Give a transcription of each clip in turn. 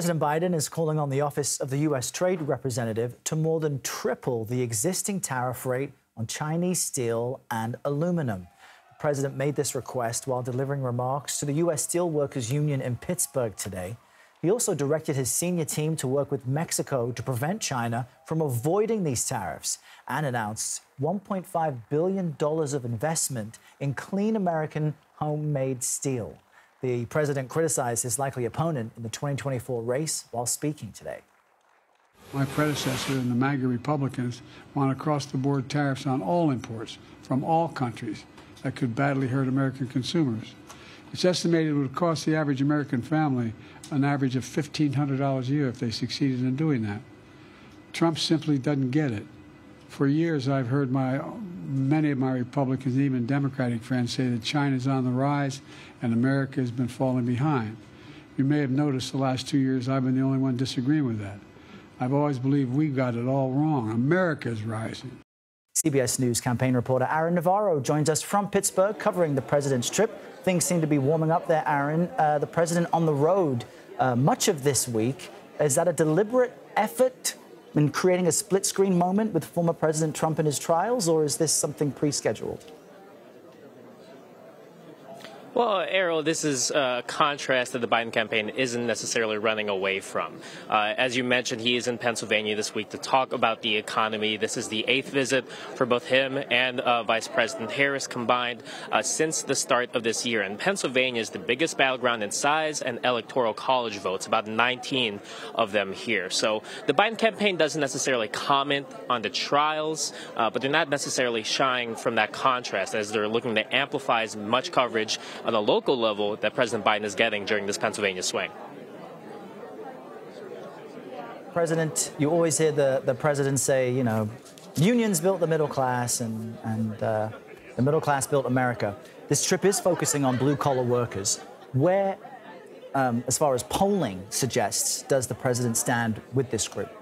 President Biden is calling on the office of the U.S. Trade Representative to more than triple the existing tariff rate on Chinese steel and aluminum. The president made this request while delivering remarks to the U.S. Steelworkers Union in Pittsburgh today. He also directed his senior team to work with Mexico to prevent China from avoiding these tariffs and announced $1.5 billion of investment in clean American homemade steel. The president criticized his likely opponent in the 2024 race while speaking today. My predecessor and the MAGA Republicans want across-the-board tariffs on all imports from all countries that could badly hurt American consumers. It's estimated it would cost the average American family an average of $1,500 a year if they succeeded in doing that. Trump simply doesn't get it. For years, I've heard many of my Republicans and even Democratic friends say that China's on the rise and America has been falling behind. You may have noticed the last 2 years I've been the only one disagreeing with that. I've always believed we've got it all wrong. America's rising. CBS News campaign reporter Aaron Navarro joins us from Pittsburgh covering the president's trip. Things seem to be warming up there, Aaron. The president on the road much of this week. Is that a deliberate effort in creating a split-screen moment with former President Trump and his trials, or is this something pre-scheduled? Well, Errol, this is a contrast that the Biden campaign isn't necessarily running away from. As you mentioned, he is in Pennsylvania this week to talk about the economy. This is the 8th visit for both him and Vice President Harris combined since the start of this year. And Pennsylvania is the biggest battleground in size and electoral college votes, about 19 of them here. So the Biden campaign doesn't necessarily comment on the trials, but they're not necessarily shying from that contrast as they're looking to amplify as much coverage on a local level that President Biden is getting during this Pennsylvania swing. President, you always hear the president say, you know, unions built the middle class and the middle class built America. This trip is focusing on blue-collar workers. Where, as far as polling suggests, does the president stand with this group?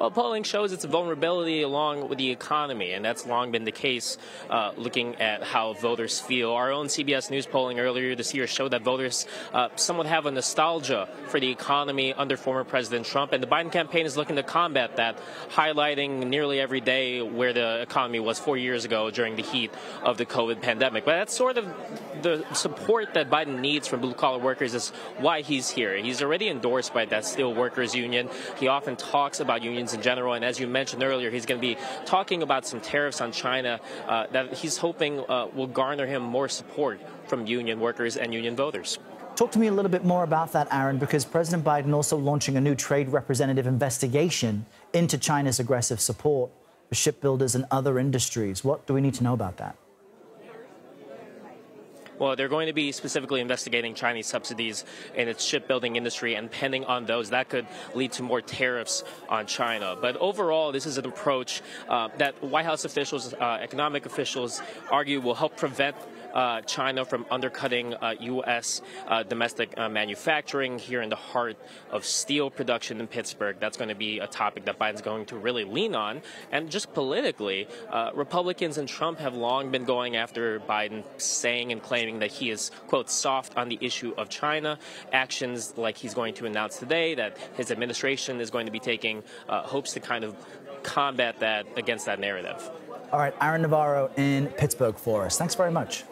Well, polling shows its vulnerability along with the economy, and that's long been the case looking at how voters feel. Our own CBS News polling earlier this year showed that voters somewhat have a nostalgia for the economy under former President Trump, and the Biden campaign is looking to combat that, highlighting nearly every day where the economy was 4 years ago during the heat of the COVID pandemic. But that's sort of the support that Biden needs from blue-collar workers is why he's here. He's already endorsed by that Steelworkers Union. He often talks about unions in general, and as you mentioned earlier, he's going to be talking about some tariffs on China that he's hoping will garner him more support from union workers and union voters. Talk to me a little bit more about that, Aaron, because President Biden also launching a new trade representative investigation into China's aggressive support for shipbuilders and other industries. What do we need to know about that? Well, they're going to be specifically investigating Chinese subsidies in its shipbuilding industry, and pending on those, that could lead to more tariffs on China. But overall, this is an approach that White House officials, economic officials argue will help prevent China from undercutting U.S. Domestic manufacturing here in the heart of steel production in Pittsburgh. That's going to be a topic that Biden's going to really lean on. And just politically, Republicans and Trump have long been going after Biden, saying and claiming that he is, quote, soft on the issue of China. Actions like he's going to announce today that his administration is going to be taking hopes to kind of combat that against that narrative. All right, Aaron Navarro in Pittsburgh for us. Thanks very much.